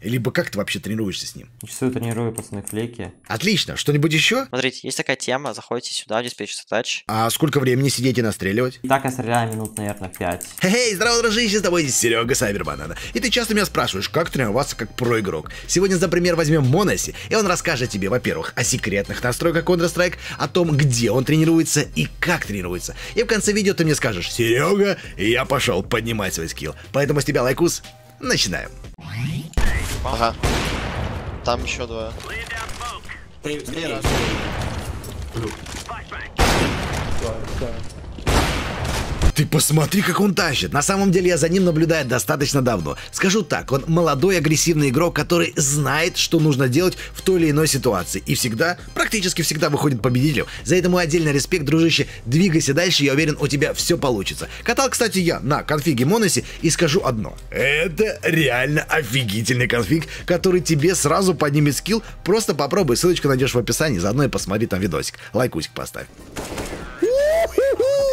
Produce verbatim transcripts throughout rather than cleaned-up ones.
Либо как ты вообще тренируешься с ним? Часы тренирую, пацаны, флейки. Отлично. Что-нибудь еще? Смотрите, есть такая тема. Заходите сюда, здесь dispatch touch. А сколько времени сидеть и настреливать? Так я стреляю минут, наверное, пять. Хе-хей, здорово, дружище, с тобой здесь Серега Сайбербанана. И ты часто меня спрашиваешь, как тренироваться как проигрок. Сегодня за пример возьмем Монеси, и он расскажет тебе, во-первых, о секретных настройках Counter-Strike, о том, где он тренируется и как тренируется. И в конце видео ты мне скажешь: Серега, я пошел поднимать свой скилл. Поэтому с тебя лайкус. Начинаем. Ага. Там еще два. Ты, ты, раз. Ты посмотри, как он тащит. На самом деле я за ним наблюдаю достаточно давно. Скажу так, он молодой агрессивный игрок, который знает, что нужно делать в той или иной ситуации. И всегда, практически всегда выходит победителем. За это мой отдельный респект, дружище. Двигайся дальше, я уверен, у тебя все получится. Катал, кстати, я на конфиге Монеси и скажу одно. Это реально офигительный конфиг, который тебе сразу поднимет скилл. Просто попробуй, ссылочку найдешь в описании, заодно и посмотри там видосик. Лайкусик поставь.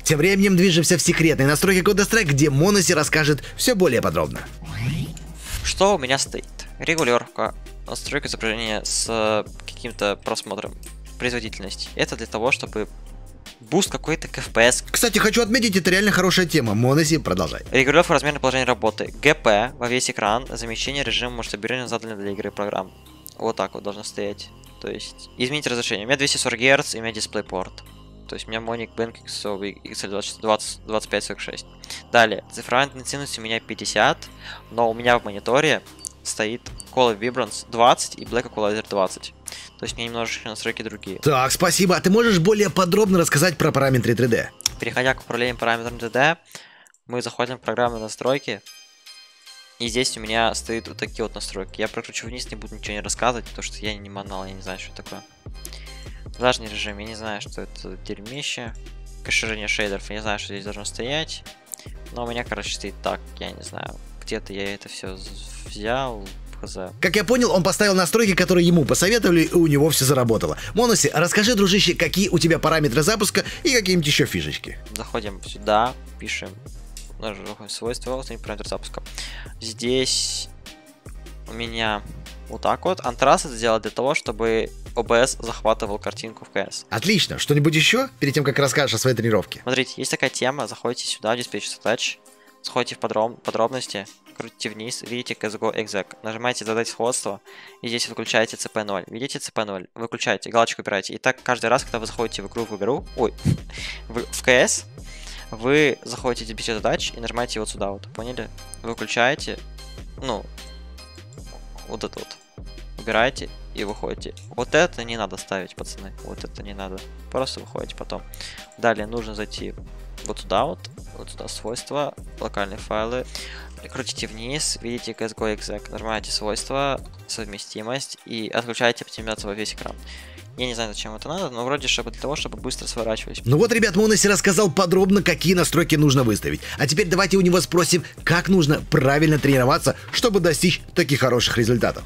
Тем временем движемся в секретные настройки Counter-Strike, где Монеси расскажет все более подробно. Что у меня стоит? Регулировка, настройка изображения с каким-то просмотром, производительность. Это для того, чтобы буст какой-то к эф пи эс. Кстати, хочу отметить, это реально хорошая тема. Монеси, продолжай. Регулировка размерного положения работы. ГП во весь экран, замещение режима масштабирования заданных для игры программ. Вот так вот должно стоять. То есть изменить разрешение. У меня двести сорок герц, и у меня DisplayPort. То есть у меня Monic Bank икс эл двадцать пять сорок шесть. Далее, цифровая интенсивность у меня пятьдесят, но у меня в мониторе стоит Call of Vibrance двадцать и Black Equalizer двадцать. То есть у меня немножечко настройки другие. Так, спасибо. А ты можешь более подробно рассказать про параметры три дэ? Переходя к управлению параметрами три дэ, мы заходим в программные настройки. И здесь у меня стоят вот такие вот настройки. Я прокручу вниз, не буду ничего не рассказывать, потому что я не манал, я не знаю, что такое. Влажный режим, я не знаю, что это дерьмище. Кэширование шейдеров, я не знаю, что здесь должно стоять. Но у меня, короче, стоит так, я не знаю. Где-то я это все взял. Как я понял, он поставил настройки, которые ему посоветовали, и у него все заработало. Монеси, расскажи, дружище, какие у тебя параметры запуска и какие-нибудь еще фишечки. Заходим сюда, пишем свойства, параметр запуска. Здесь у меня вот так вот. Антрас это сделал для того, чтобы о бэ эс захватывал картинку в КС. Отлично. Что-нибудь еще? Перед тем, как расскажешь о своей тренировке. Смотрите, есть такая тема. Заходите сюда, в Dispatch Touch. Сходите в подроб... подробности. Крутите вниз. Видите си эс го Exec. Нажимаете задать сходство. И здесь выключаете си пи ноль. Видите си пи ноль? Выключаете. Галочку убираете. И так каждый раз, когда вы заходите в игру, в игру... Ой. В, в КС. Вы заходите в Dispatch Touch и нажимаете вот сюда вот. Поняли? Выключаете. Ну... Вот это вот. Убираете и выходите. Вот это не надо ставить, пацаны. Вот это не надо. Просто выходите потом. Далее нужно зайти вот сюда вот. Вот сюда свойства, локальные файлы. Крутите вниз, видите си эс го exec. Нажимаете свойства, совместимость и отключаете оптимизацию во весь экран. Я не знаю, зачем это надо, но вроде чтобы для того, чтобы быстро сворачивались. Ну вот, ребят, Монеси рассказал подробно, какие настройки нужно выставить. А теперь давайте у него спросим, как нужно правильно тренироваться, чтобы достичь таких хороших результатов.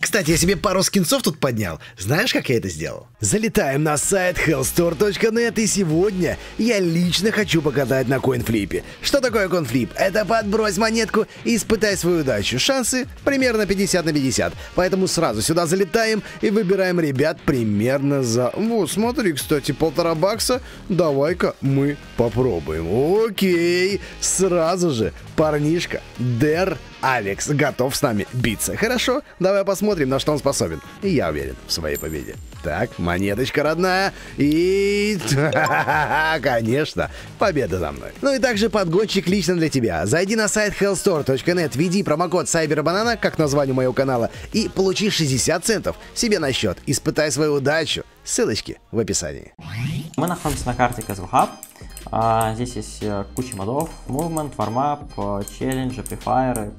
Кстати, я себе пару скинцов тут поднял. Знаешь, как я это сделал? Залетаем на сайт хеллстор точка нет, и сегодня я лично хочу показать на коинфлипе. Что такое коинфлип? Это подбрось монетку и испытай свою удачу. Шансы примерно пятьдесят на пятьдесят. Поэтому сразу сюда залетаем и выбираем, ребят, пример. Примерно за... Вот, смотри, кстати, полтора бакса. Давай-ка мы попробуем. Окей. Сразу же парнишка Дер Алекс готов с нами биться. Хорошо? Давай посмотрим, на что он способен. И я уверен в своей победе. Так, монеточка родная. И... Конечно, победа за мной. Ну и также подгонщик лично для тебя. Зайди на сайт хеллстор точка нет, введи промокод CYBERBANANA, как название моего канала, и получи шестьдесят центов себе на счет. Испытай свою удачу. Ссылочки в описании. Мы находимся на карте Казвхаб. А, здесь есть куча модов. Movement, warm-up, челленджи, префайеры.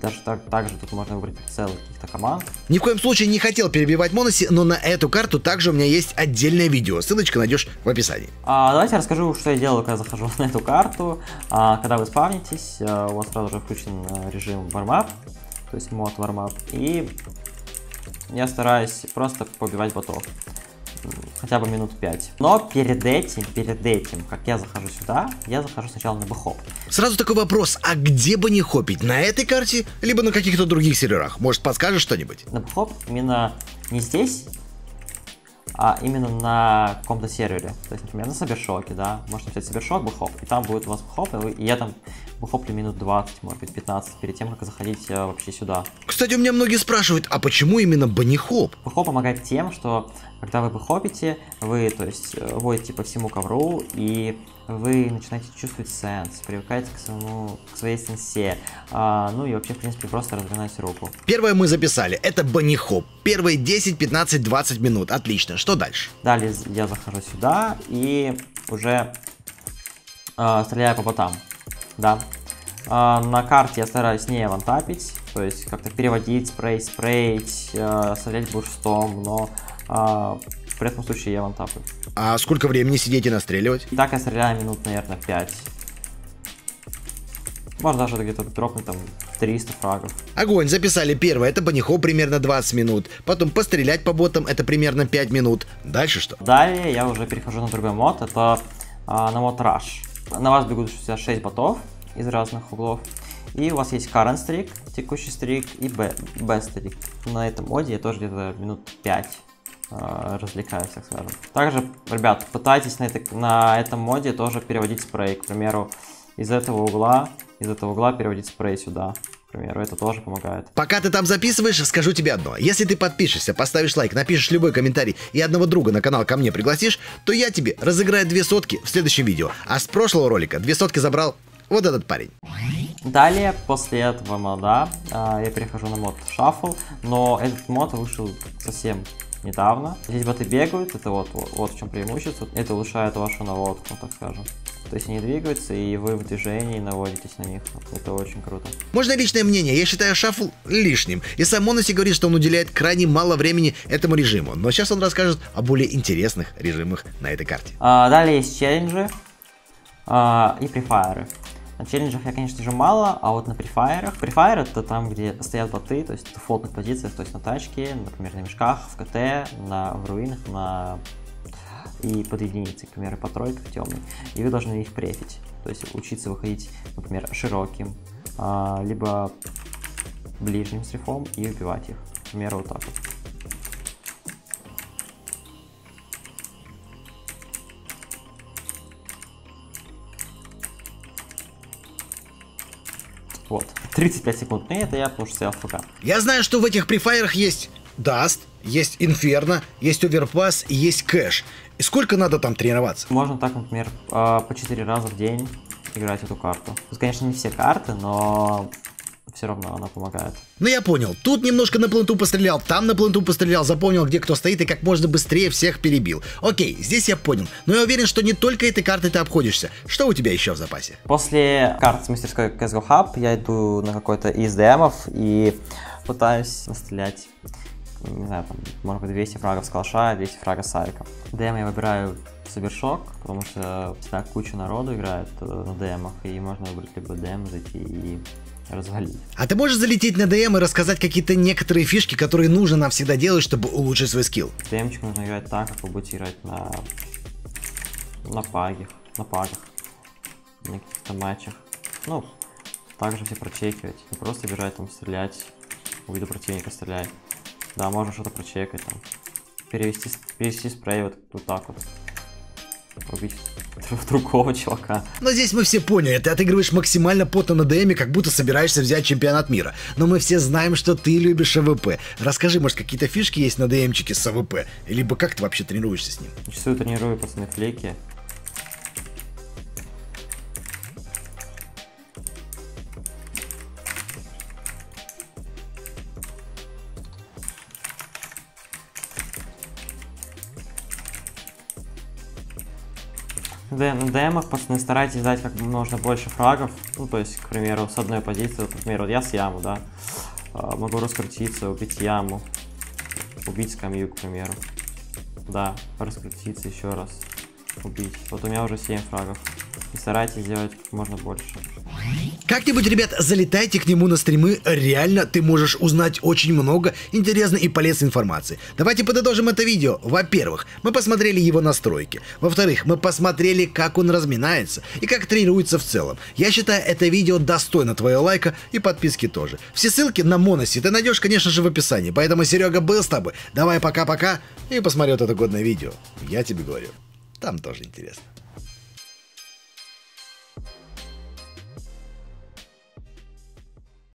Даже так, также тут можно выбрать прицелы каких-то команд. Ни в коем случае не хотел перебивать Монеси, но на эту карту также у меня есть отдельное видео. Ссылочку найдешь в описании. А, давайте я расскажу, что я делаю, когда захожу на эту карту. А, когда вы спавнитесь, у вас сразу же включен режим warm-up, то есть мод warm-up. И я стараюсь просто побивать ботов. хотя бы минут пять. Но перед этим, перед этим, как я захожу сюда, я захожу сначала на бхоп. Сразу такой вопрос, а где бы не хопить? На этой карте, либо на каких-то других серверах? Может, подскажешь что-нибудь? На бхоп именно не здесь, а именно на каком-то сервере. То есть, например, на Сабершоке, да, можете взять Сабершок, бхоп, и там будет у вас бхоп, и, вы, и я там бхоплю минут двадцать, может быть, пятнадцать, перед тем, как заходить э, вообще сюда. Кстати, у меня многие спрашивают, а почему именно банихоп? Бхоп помогает тем, что когда вы бхопите, вы, то есть, водите по всему ковру, и вы начинаете чувствовать сенс, привыкаете к своему, к своей сенсе, а, ну и вообще, в принципе, просто разгонать руку. Первое мы записали, это банихоп. Первые десять, пятнадцать, двадцать минут, отлично. Что дальше? Далее я захожу сюда и уже э, стреляю по ботам, да. Э, на карте я стараюсь не вантапить, то есть как-то переводить, спрей, спрейть, э, стрелять бурстом, но э, в этом случае я вантапаю. А сколько времени сидеть и настреливать? И так я стреляю минут, наверное, пять. Можно даже где-то дропнуть там триста фрагов. Огонь, записали первое, это банихоп примерно двадцать минут. Потом пострелять по ботам, это примерно пять минут. Дальше что? Далее я уже перехожу на другой мод, это а, на мод раш. На вас бегут шестьдесят шесть ботов из разных углов. И у вас есть current streak, текущий стрик и best streak. На этом моде я тоже где-то минут пять развлекаюсь, так скажем. Также, ребят, пытайтесь на, это, на этом моде тоже переводить спрей. К примеру, из этого угла, из этого угла переводить спрей сюда. К примеру, это тоже помогает. Пока ты там записываешь, скажу тебе одно. Если ты подпишешься, поставишь лайк, напишешь любой комментарий и одного друга на канал ко мне пригласишь, то я тебе разыграю две сотки в следующем видео. А с прошлого ролика две сотки забрал вот этот парень. Далее, после этого мода, я перехожу на мод шаффл, но этот мод вышел совсем недавно. Здесь боты бегают, это вот, вот, вот в чем преимущество. Это улучшает вашу наводку, так скажем. То есть они двигаются, и вы в движении наводитесь на них. Это очень круто. Можно личное мнение? Я считаю шаффл лишним. И сам м0нэси говорит, что он уделяет крайне мало времени этому режиму. Но сейчас он расскажет о более интересных режимах на этой карте. А, далее есть челленджи а, и префайеры. На челленджах я, конечно же, мало, а вот на префайерах. Префайер — это там, где стоят боты, то есть в флотных позициях, то есть на тачке, например, на мешках, в КТ, на, в руинах, на... и под единицей, к примеру, по тройкам темным. И вы должны их префить, то есть учиться выходить, например, широким, а, либо ближним с рифом и убивать их, к примеру, вот так вот. Вот, тридцать пять секунд, и это я, потому что стоял в ФК. Я знаю, что в этих префайерах есть Даст, есть Инферно, есть Оверпас и есть Кэш. И сколько надо там тренироваться? Можно так, например, по четыре раза в день играть эту карту. Тут, конечно, не все карты, но все равно она помогает. Ну я понял, тут немножко на пленту пострелял, там на пленту пострелял, запомнил, где кто стоит и как можно быстрее всех перебил. Окей, здесь я понял, но я уверен, что не только этой картой ты обходишься. Что у тебя еще в запасе? После карт с мастерской Казвхаб я иду на какой-то из ДМов и пытаюсь настрелять, не знаю, там, может быть, двести фрагов с калаша, двести фрагов с арика. ДМ я выбираю Сабершок, потому что всегда куча народу играет на ДМах, и можно выбрать либо ДМ, зайти и развалить. А ты можешь залететь на ДМ и рассказать какие-то некоторые фишки, которые нужно нам всегда делать, чтобы улучшить свой скилл? ДМчик нужно играть так, как вы будете играть на, на пагах, на пагах, на каких-то матчах. Ну, также все прочекивать, не просто бежать там стрелять, увидел противника, стреляй. Да, можно что-то прочекать, там, перевести, перевести спрей вот, вот так вот, убить другого чувака. Но здесь мы все поняли, ты отыгрываешь максимально потно на ДМе, как будто собираешься взять чемпионат мира. Но мы все знаем, что ты любишь АВП. Расскажи, может, какие-то фишки есть на ДМчике с АВП? Либо как ты вообще тренируешься с ним? Зачастую тренирую, пацаны, флейки. На ДМах, пацаны, старайтесь дать как можно больше фрагов. Ну, то есть, к примеру, с одной позиции, вот, например, вот я с яму, да, могу раскрутиться, убить яму, убить скамью, к примеру. Да, раскрутиться еще раз, убить. Вот у меня уже семь фрагов. И старайтесь делать как можно больше. Как-нибудь, ребят, залетайте к нему на стримы, реально ты можешь узнать очень много интересной и полезной информации. Давайте подытожим это видео. Во-первых, мы посмотрели его настройки. Во-вторых, мы посмотрели, как он разминается и как тренируется в целом. Я считаю, это видео достойно твоего лайка и подписки тоже. Все ссылки на Монеси ты найдешь, конечно же, в описании. Поэтому, Серега, был с тобой. Давай пока-пока и посмотри вот это годное видео. Я тебе говорю, там тоже интересно.